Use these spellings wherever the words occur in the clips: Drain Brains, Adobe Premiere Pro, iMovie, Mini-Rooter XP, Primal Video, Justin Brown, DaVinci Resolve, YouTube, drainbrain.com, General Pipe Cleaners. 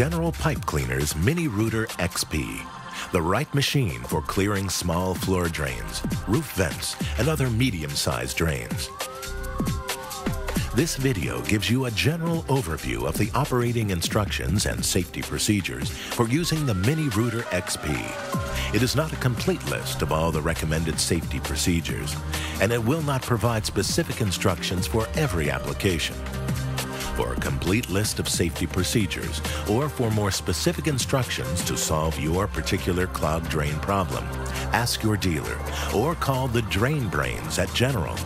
General Pipe Cleaners Mini-Rooter XP, the right machine for clearing small floor drains, roof vents, and other medium-sized drains. This video gives you a general overview of the operating instructions and safety procedures for using the Mini-Rooter XP. It is not a complete list of all the recommended safety procedures, and it will not provide specific instructions for every application. For a complete list of safety procedures, or for more specific instructions to solve your particular clogged drain problem, ask your dealer, or call the Drain Brains at General,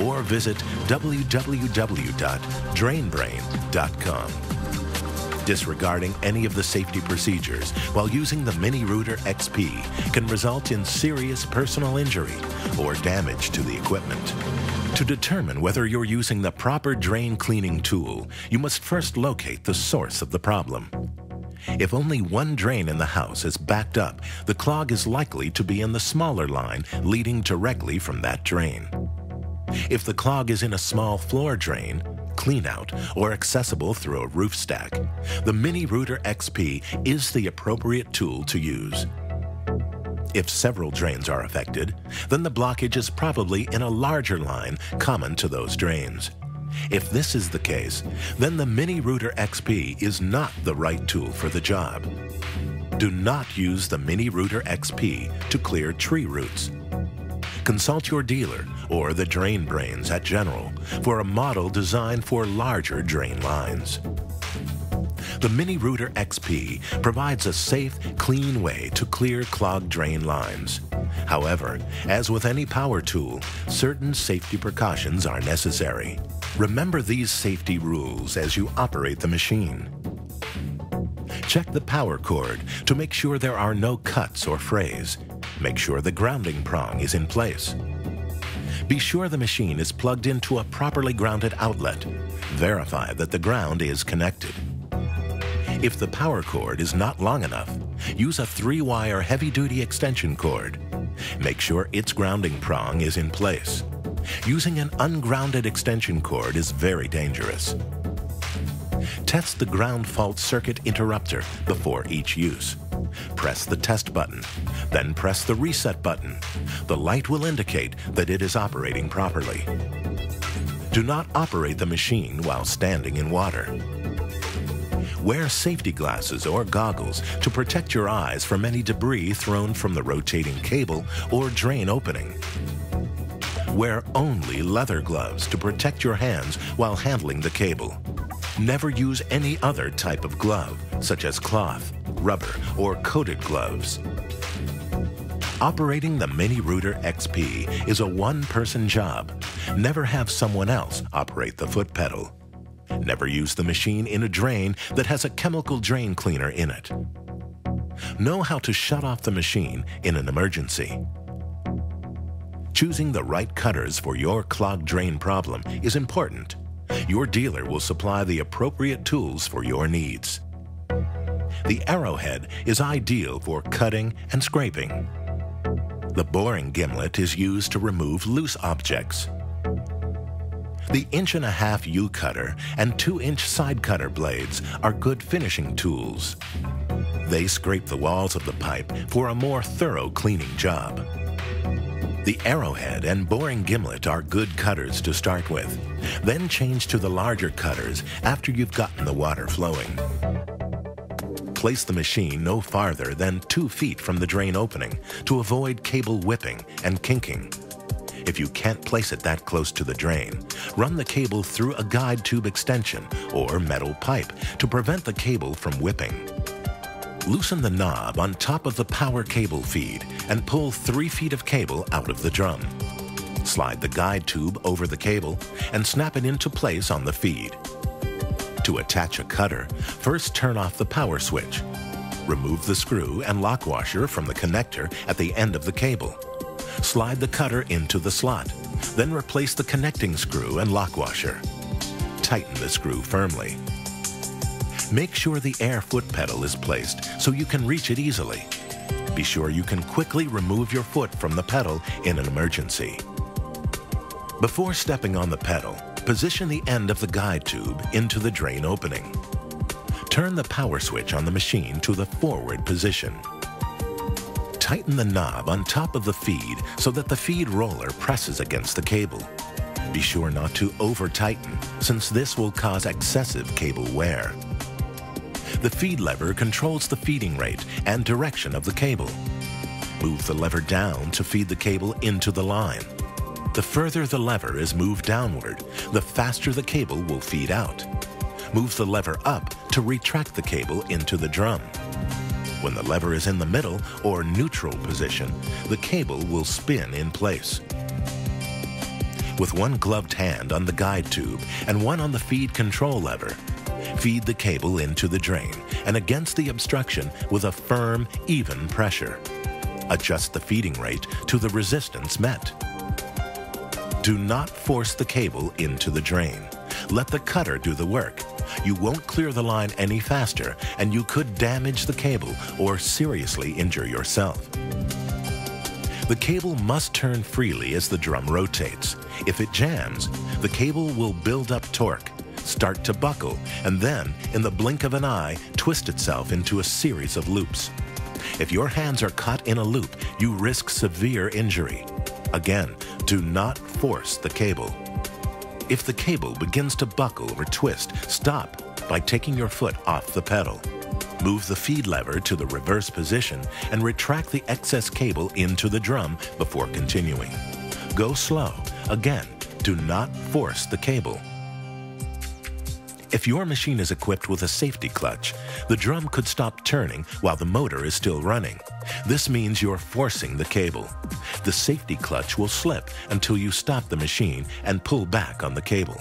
or visit www.drainbrain.com. Disregarding any of the safety procedures while using the Mini-Rooter XP can result in serious personal injury or damage to the equipment. To determine whether you're using the proper drain cleaning tool, you must first locate the source of the problem. If only one drain in the house is backed up, the clog is likely to be in the smaller line leading directly from that drain. If the clog is in a small floor drain, cleanout, or accessible through a roof stack, the Mini-Rooter XP is the appropriate tool to use. If several drains are affected, then the blockage is probably in a larger line common to those drains. If this is the case, then the Mini-Rooter XP is not the right tool for the job. Do not use the Mini-Rooter XP to clear tree roots. Consult your dealer or the Drain Brains at General for a model designed for larger drain lines. The Mini-Rooter XP provides a safe, clean way to clear clogged drain lines. However, as with any power tool, certain safety precautions are necessary. Remember these safety rules as you operate the machine. Check the power cord to make sure there are no cuts or frays. Make sure the grounding prong is in place. Be sure the machine is plugged into a properly grounded outlet. Verify that the ground is connected. If the power cord is not long enough, use a 3-wire heavy-duty extension cord. Make sure its grounding prong is in place. Using an ungrounded extension cord is very dangerous. Test the ground fault circuit interrupter before each use. Press the test button, then press the reset button. The light will indicate that it is operating properly. Do not operate the machine while standing in water. Wear safety glasses or goggles to protect your eyes from any debris thrown from the rotating cable or drain opening. Wear only leather gloves to protect your hands while handling the cable. Never use any other type of glove, such as cloth, rubber, or coated gloves. Operating the Mini-Rooter XP is a one-person job. Never have someone else operate the foot pedal. Never use the machine in a drain that has a chemical drain cleaner in it. Know how to shut off the machine in an emergency. Choosing the right cutters for your clogged drain problem is important. Your dealer will supply the appropriate tools for your needs. The arrowhead is ideal for cutting and scraping. The boring gimlet is used to remove loose objects. The 1.5-inch U-cutter and 2-inch side cutter blades are good finishing tools. They scrape the walls of the pipe for a more thorough cleaning job. The arrowhead and boring gimlet are good cutters to start with. Then change to the larger cutters after you've gotten the water flowing. Place the machine no farther than 2 feet from the drain opening to avoid cable whipping and kinking. If you can't place it that close to the drain, run the cable through a guide tube extension or metal pipe to prevent the cable from whipping. Loosen the knob on top of the power cable feed and pull 3 feet of cable out of the drum. Slide the guide tube over the cable and snap it into place on the feed. To attach a cutter, first turn off the power switch. Remove the screw and lock washer from the connector at the end of the cable. Slide the cutter into the slot, then replace the connecting screw and lock washer. Tighten the screw firmly. Make sure the air foot pedal is placed so you can reach it easily. Be sure you can quickly remove your foot from the pedal in an emergency. Before stepping on the pedal, position the end of the guide tube into the drain opening. Turn the power switch on the machine to the forward position. Tighten the knob on top of the feed so that the feed roller presses against the cable. Be sure not to over-tighten, since this will cause excessive cable wear. The feed lever controls the feeding rate and direction of the cable. Move the lever down to feed the cable into the line. The further the lever is moved downward, the faster the cable will feed out. Move the lever up to retract the cable into the drum. When the lever is in the middle or neutral position, the cable will spin in place. With one gloved hand on the guide tube and one on the feed control lever, feed the cable into the drain and against the obstruction with a firm, even pressure. Adjust the feeding rate to the resistance met. Do not force the cable into the drain. Let the cutter do the work. You won't clear the line any faster, and you could damage the cable or seriously injure yourself. The cable must turn freely as the drum rotates. If it jams, the cable will build up torque, start to buckle, and then, in the blink of an eye, twist itself into a series of loops. If your hands are caught in a loop, you risk severe injury. Again, do not force the cable. If the cable begins to buckle or twist, stop by taking your foot off the pedal. Move the feed lever to the reverse position and retract the excess cable into the drum before continuing. Go slow. Again, do not force the cable. If your machine is equipped with a safety clutch, the drum could stop turning while the motor is still running. This means you're forcing the cable. The safety clutch will slip until you stop the machine and pull back on the cable.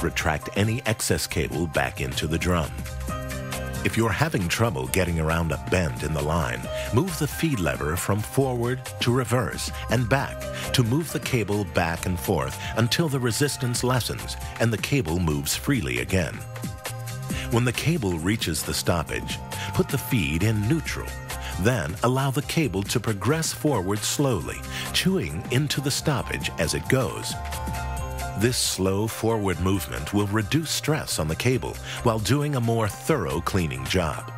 Retract any excess cable back into the drum. If you're having trouble getting around a bend in the line, move the feed lever from forward to reverse and back to move the cable back and forth until the resistance lessens and the cable moves freely again. When the cable reaches the stoppage, put the feed in neutral. Then allow the cable to progress forward slowly, chewing into the stoppage as it goes. This slow forward movement will reduce stress on the cable while doing a more thorough cleaning job.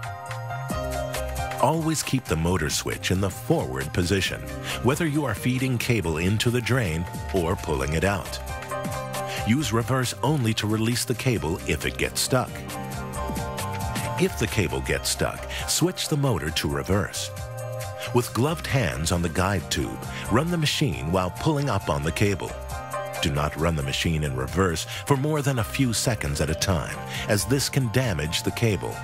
Always keep the motor switch in the forward position, whether you are feeding cable into the drain or pulling it out. Use reverse only to release the cable if it gets stuck. If the cable gets stuck, switch the motor to reverse. With gloved hands on the guide tube, run the machine while pulling up on the cable. Do not run the machine in reverse for more than a few seconds at a time, as this can damage the cable.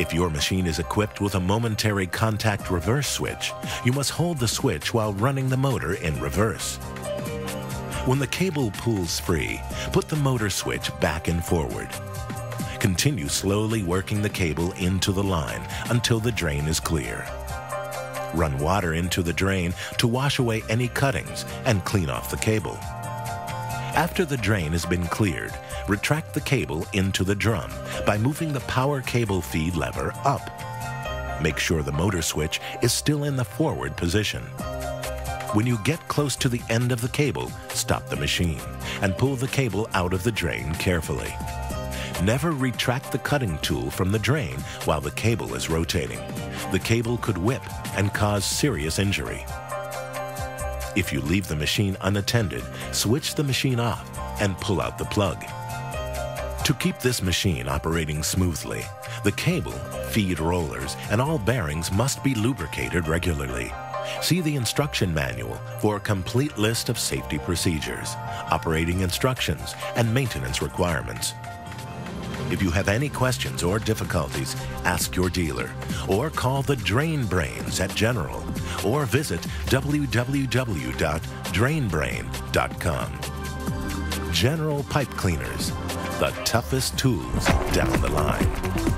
If your machine is equipped with a momentary contact reverse switch, you must hold the switch while running the motor in reverse. When the cable pulls free, put the motor switch back and forward. Continue slowly working the cable into the line until the drain is clear. Run water into the drain to wash away any cuttings and clean off the cable. After the drain has been cleared, retract the cable into the drum by moving the power cable feed lever up. Make sure the motor switch is still in the forward position. When you get close to the end of the cable, stop the machine and pull the cable out of the drain carefully. Never retract the cutting tool from the drain while the cable is rotating. The cable could whip and cause serious injury. If you leave the machine unattended, switch the machine off and pull out the plug. To keep this machine operating smoothly, the cable, feed rollers, and all bearings must be lubricated regularly. See the instruction manual for a complete list of safety procedures, operating instructions, and maintenance requirements. If you have any questions or difficulties, ask your dealer, or call the Drain Brains at General, or visit www.drainbrain.com. General Pipe Cleaners, the toughest tools down the line.